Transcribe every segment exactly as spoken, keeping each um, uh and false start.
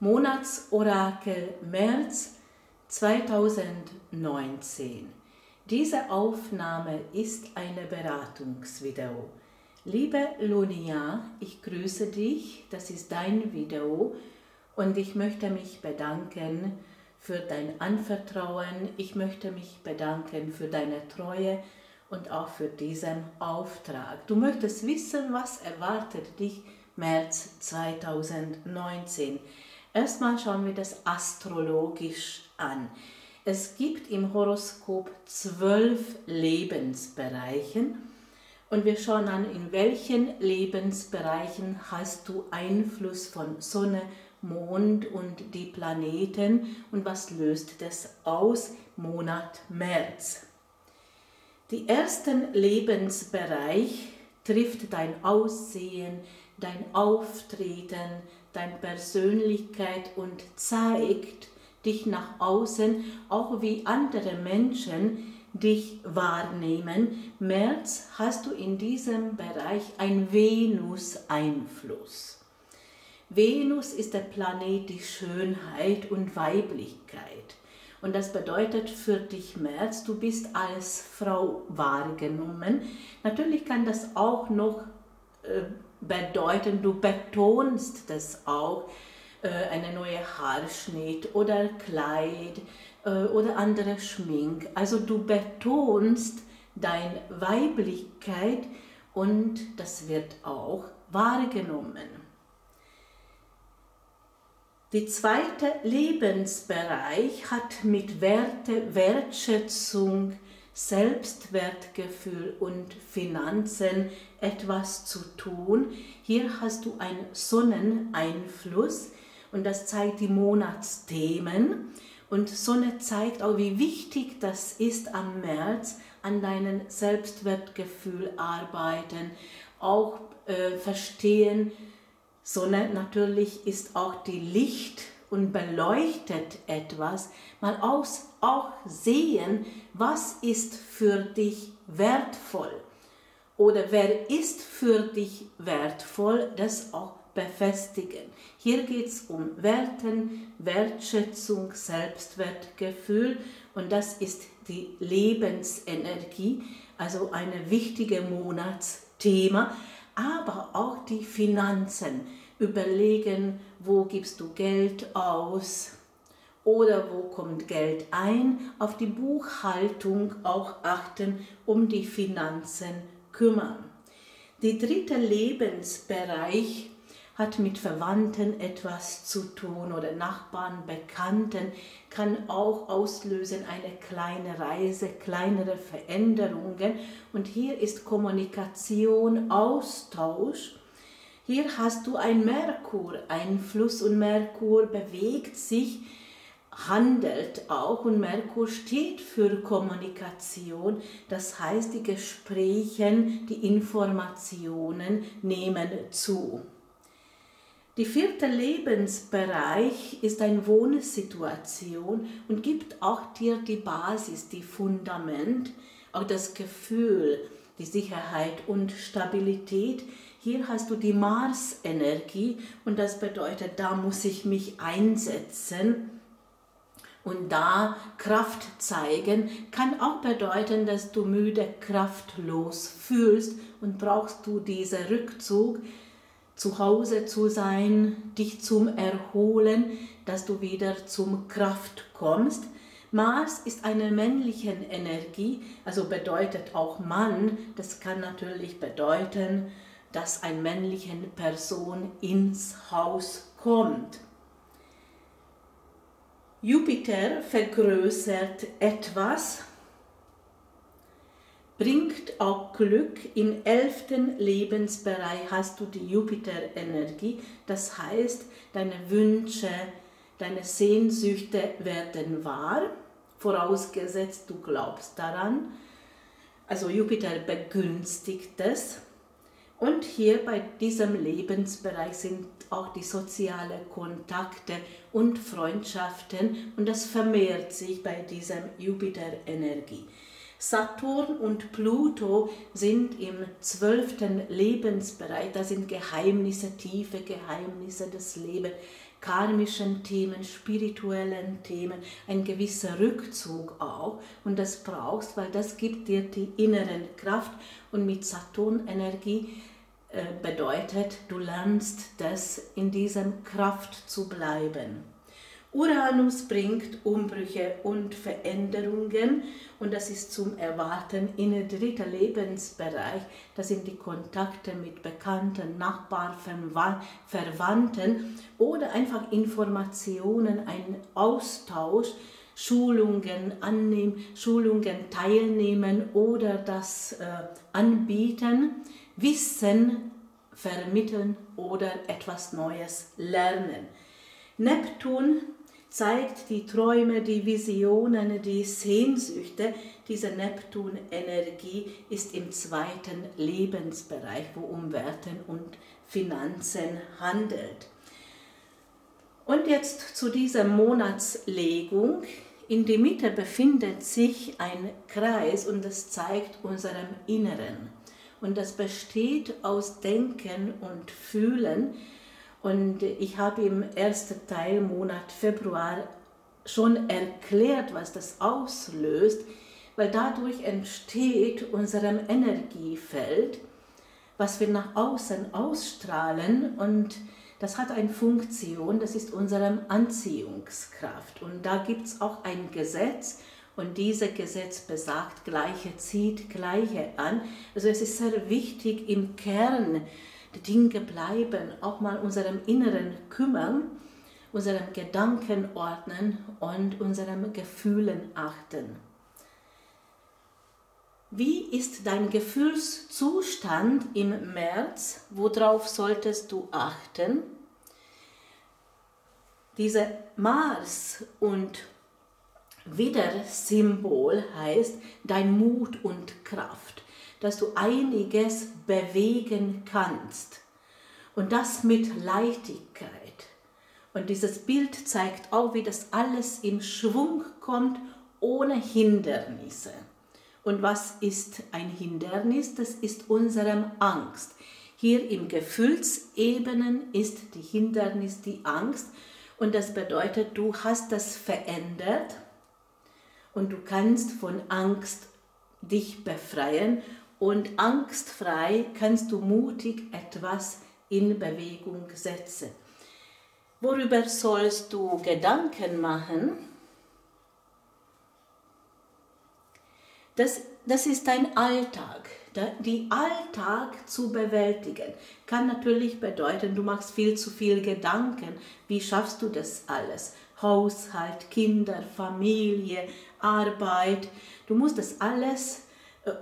Monatsorakel März zweitausendneunzehn. Diese Aufnahme ist eine Beratungsvideo. Liebe Lunia, ich grüße dich, das ist dein Video und ich möchte mich bedanken für dein Anvertrauen, ich möchte mich bedanken für deine Treue und auch für diesen Auftrag. Du möchtest wissen, was erwartet dich März zweitausendneunzehn. Erstmal schauen wir das astrologisch an. Es gibt im Horoskop zwölf Lebensbereiche und wir schauen an, in welchen Lebensbereichen hast du Einfluss von Sonne, Mond und die Planeten und was löst das aus? Monat März. Die ersten Lebensbereich trifft dein Aussehen, dein Auftreten, deine Persönlichkeit und zeigt dich nach außen, auch wie andere Menschen dich wahrnehmen. März hast du in diesem Bereich einen Venus-Einfluss. Venus ist der Planet die Schönheit und Weiblichkeit. Und das bedeutet für dich, März, du bist als Frau wahrgenommen. Natürlich kann das auch noch äh, bedeuten, du betonst das auch, äh, eine neue Haarschnitt oder Kleid äh, oder andere Schmink. Also du betonst deine Weiblichkeit und das wird auch wahrgenommen. Der zweite Lebensbereich hat mit Werte, Wertschätzung, Selbstwertgefühl und Finanzen etwas zu tun. Hier hast du einen Sonneneinfluss und das zeigt die Monatsthemen. Und Sonne zeigt auch, wie wichtig das ist am März, an deinem Selbstwertgefühl arbeiten, auch äh, verstehen. Sonne natürlich ist auch die Licht und beleuchtet etwas. Mal aus, auch sehen, was ist für dich wertvoll. Oder wer ist für dich wertvoll, das auch befestigen. Hier geht es um Werten, Wertschätzung, Selbstwertgefühl und das ist die Lebensenergie, also ein wichtiges Monatsthema, aber auch die Finanzen. Überlegen, wo gibst du Geld aus oder wo kommt Geld ein. Auf die Buchhaltung auch achten, um die Finanzen kümmern. Der dritte Lebensbereich hat mit Verwandten etwas zu tun oder Nachbarn, Bekannten, kann auch auslösen eine kleine Reise, kleinere Veränderungen. Und hier ist Kommunikation, Austausch. Hier hast du einen Merkur-Einfluss und Merkur bewegt sich, handelt auch und Merkur steht für Kommunikation. Das heißt, die Gespräche, die Informationen nehmen zu. Der vierte Lebensbereich ist eine Wohnsituation und gibt auch dir die Basis, die Fundament, auch das Gefühl, die Sicherheit und Stabilität. Hier hast du die Mars-Energie und das bedeutet, da muss ich mich einsetzen und da Kraft zeigen. Kann auch bedeuten, dass du müde, kraftlos fühlst und brauchst du diesen Rückzug, zu Hause zu sein, dich zum Erholen, dass du wieder zum Kraft kommst. Mars ist eine männliche Energie, also bedeutet auch Mann. Das kann natürlich bedeuten, dass eine männliche Person ins Haus kommt. Jupiter vergrößert etwas, bringt auch Glück. Im elften Lebensbereich hast du die Jupiter-Energie. Das heißt, deine Wünsche, deine Sehnsüchte werden wahr, vorausgesetzt, du glaubst daran. Also Jupiter begünstigt das. Und hier bei diesem Lebensbereich sind auch die sozialen Kontakte und Freundschaften. Und das vermehrt sich bei dieser Jupiter-Energie. Saturn und Pluto sind im zwölften Lebensbereich, da sind Geheimnisse, tiefe Geheimnisse des Lebens, karmischen Themen, spirituellen Themen, ein gewisser Rückzug auch. Und das brauchst, weil das gibt dir die inneren Kraft. Und mit Saturn-Energie äh, bedeutet, du lernst das, in diesem Kraft zu bleiben. Uranus bringt Umbrüche und Veränderungen, und das ist zum Erwarten in den dritten Lebensbereich. Das sind die Kontakte mit Bekannten, Nachbarn, Verwandten oder einfach Informationen, ein Austausch, Schulungen annehmen, Schulungen teilnehmen oder das äh, anbieten, Wissen vermitteln oder etwas Neues lernen. Neptun zeigt die Träume, die Visionen, die Sehnsüchte. Diese Neptun-Energie ist im zweiten Lebensbereich, wo um Werte und Finanzen handelt. Und jetzt zu dieser Monatslegung. In der Mitte befindet sich ein Kreis und das zeigt unserem Inneren. Und das besteht aus Denken und Fühlen. Und ich habe im ersten Teil, Monat Februar, schon erklärt, was das auslöst, weil dadurch entsteht unserem Energiefeld, was wir nach außen ausstrahlen, und das hat eine Funktion, das ist unsere Anziehungskraft. Und da gibt es auch ein Gesetz, und dieses Gesetz besagt, Gleiche zieht Gleiche an. Also es ist sehr wichtig, im Kern die Dinge bleiben, auch mal unserem Inneren kümmern, unserem Gedanken ordnen und unseren Gefühlen achten. Wie ist dein Gefühlszustand im März? Worauf solltest du achten? Diese Mars- und Widder-Symbol heißt dein Mut und Kraft, dass du einiges bewegen kannst, und das mit Leichtigkeit. Und dieses Bild zeigt auch, wie das alles im Schwung kommt, ohne Hindernisse. Und was ist ein Hindernis? Das ist unsere Angst. Hier im Gefühlsebenen ist die Hindernis die Angst, und das bedeutet, du hast das verändert und du kannst von Angst dich befreien. Und angstfrei kannst du mutig etwas in Bewegung setzen. Worüber sollst du Gedanken machen? Das, das ist dein Alltag. Den Alltag zu bewältigen kann natürlich bedeuten, du machst viel zu viel Gedanken. Wie schaffst du das alles? Haushalt, Kinder, Familie, Arbeit. Du musst das alles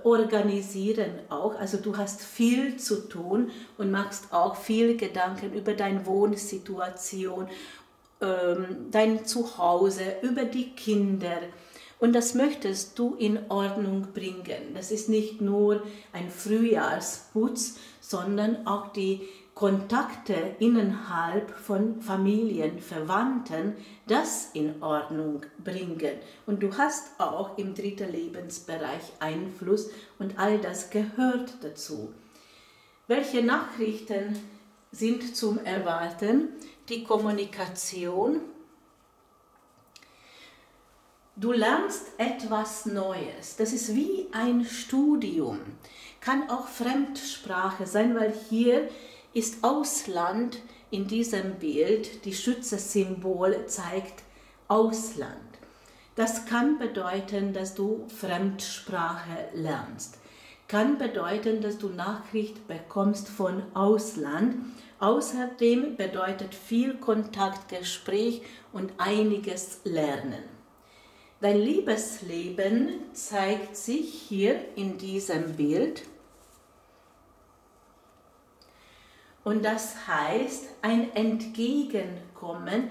organisieren auch, also du hast viel zu tun und machst auch viel Gedanken über deine Wohnsituation, ähm, dein Zuhause, über die Kinder, und das möchtest du in Ordnung bringen. Das ist nicht nur ein Frühjahrsputz, sondern auch die Kontakte innerhalb von Familien, Verwandten, das in Ordnung bringen. Und du hast auch im dritten Lebensbereich Einfluss, und all das gehört dazu. Welche Nachrichten sind zum Erwarten? Die Kommunikation. Du lernst etwas Neues. Das ist wie ein Studium. Kann auch Fremdsprache sein, weil hier ist Ausland in diesem Bild, die Schütze-Symbol zeigt Ausland. Das kann bedeuten, dass du Fremdsprache lernst. Kann bedeuten, dass du Nachricht bekommst von Ausland. Außerdem bedeutet viel Kontakt, Gespräch und einiges Lernen. Dein Liebesleben zeigt sich hier in diesem Bild. Und das heißt, ein Entgegenkommen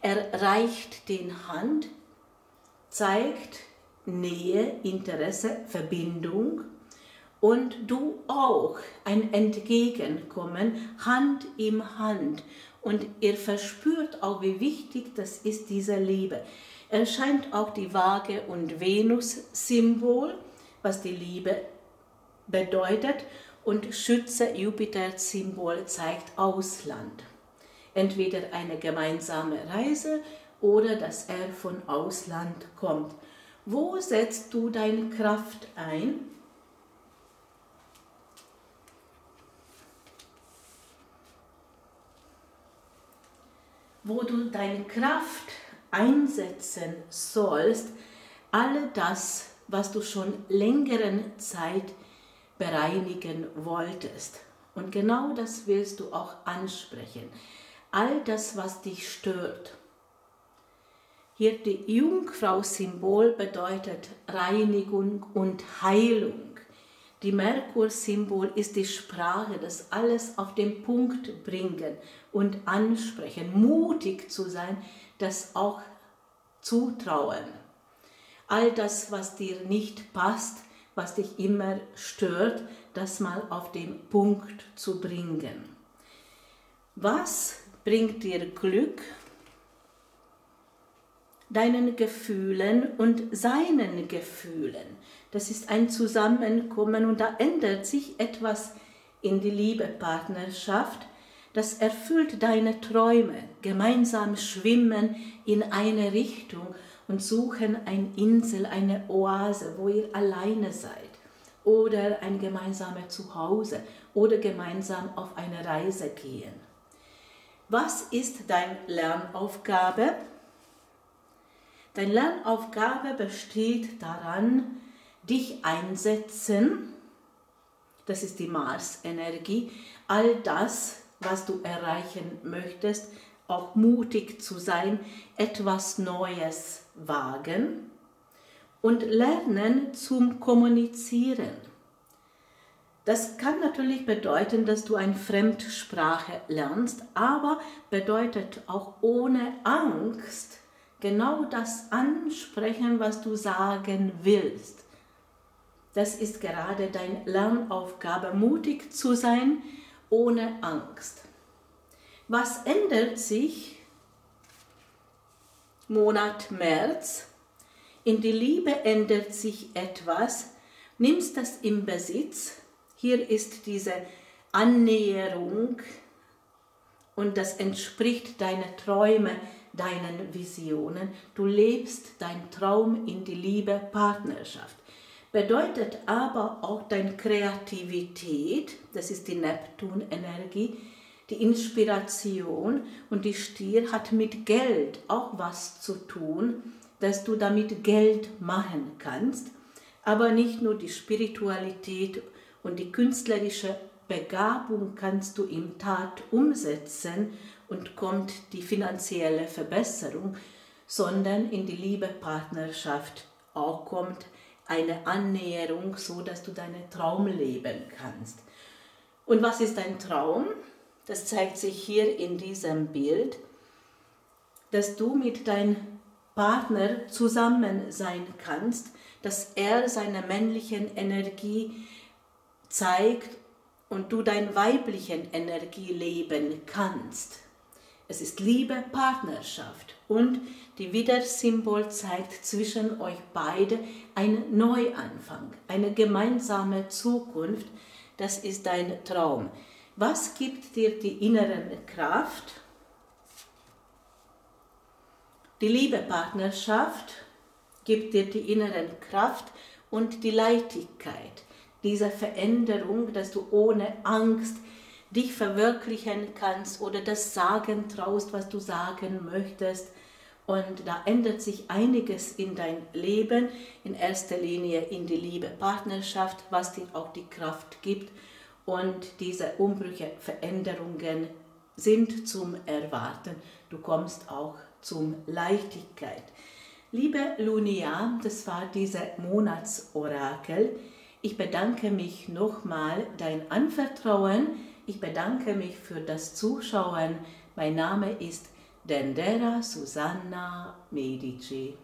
erreicht den Hand, zeigt Nähe, Interesse, Verbindung, und du auch ein Entgegenkommen, Hand in Hand. Und ihr verspürt auch, wie wichtig das ist, diese Liebe. Erscheint auch die Waage und Venus-Symbol, was die Liebe bedeutet. Und Schütze, Jupiter-Symbol, zeigt Ausland. entweder eine gemeinsame Reise oder dass er von Ausland kommt. Wo setzt du deine Kraft ein? Wo du deine Kraft einsetzen sollst, all das, was du schon längere Zeit bereinigen wolltest. Und genau das willst du auch ansprechen. All das, was dich stört. Hier die Jungfrau-Symbol bedeutet Reinigung und Heilung. Die Merkur-Symbol ist die Sprache, das alles auf den Punkt bringen und ansprechen, mutig zu sein, das auch zutrauen. All das, was dir nicht passt, was dich immer stört, das mal auf den Punkt zu bringen. Was bringt dir Glück? Deinen Gefühlen und seinen Gefühlen. Das ist ein Zusammenkommen und da ändert sich etwas in die Liebepartnerschaft. Das erfüllt deine Träume, gemeinsam schwimmen in eine Richtung und suchen eine Insel, eine Oase, wo ihr alleine seid oder ein gemeinsames Zuhause oder gemeinsam auf eine Reise gehen. Was ist deine Lernaufgabe? Deine Lernaufgabe besteht daran, dich einsetzen, das ist die Mars-Energie, all das, was du erreichen möchtest, auch mutig zu sein, etwas Neues wagen und lernen zum Kommunizieren. Das kann natürlich bedeuten, dass du eine Fremdsprache lernst, aber bedeutet auch ohne Angst genau das ansprechen, was du sagen willst. Das ist gerade deine Lernaufgabe, mutig zu sein, ohne Angst. Was ändert sich? Monat März. In die Liebe ändert sich etwas. Nimmst das im Besitz. Hier ist diese Annäherung und das entspricht deinen Träumen, deinen Visionen. Du lebst deinen Traum in die Liebe, Partnerschaft. Bedeutet aber auch deine Kreativität, das ist die Neptun-Energie, die Inspiration und die Stier hat mit Geld auch was zu tun, dass du damit Geld machen kannst, aber nicht nur die Spiritualität und die künstlerische Begabung kannst du in Tat umsetzen und kommt die finanzielle Verbesserung, sondern in die Liebe-Partnerschaft auch kommt eine Annäherung, so dass du deinen Traum leben kannst. Und was ist dein Traum? Das zeigt sich hier in diesem Bild, dass du mit deinem Partner zusammen sein kannst, dass er seine männlichen Energie zeigt und du deine weiblichen Energie leben kannst. Es ist Liebe, Partnerschaft und die Widder-Symbol zeigt zwischen euch beide einen Neuanfang, eine gemeinsame Zukunft. Das ist dein Traum. Was gibt dir die innere Kraft? Die Liebe, Partnerschaft gibt dir die innere Kraft und die Leichtigkeit. Diese Veränderung, dass du ohne Angst dich verwirklichen kannst oder das sagen traust, was du sagen möchtest. Und da ändert sich einiges in dein Leben, in erster Linie in die Liebe, Partnerschaft, was dir auch die Kraft gibt. Und diese Umbrüche, Veränderungen sind zum Erwarten. Du kommst auch zum Leichtigkeit. Liebe Lunia, das war diese Monatsorakel. Ich bedanke mich nochmal dein Anvertrauen. Ich bedanke mich für das Zuschauen. Mein Name ist Dendera Susanna Medici.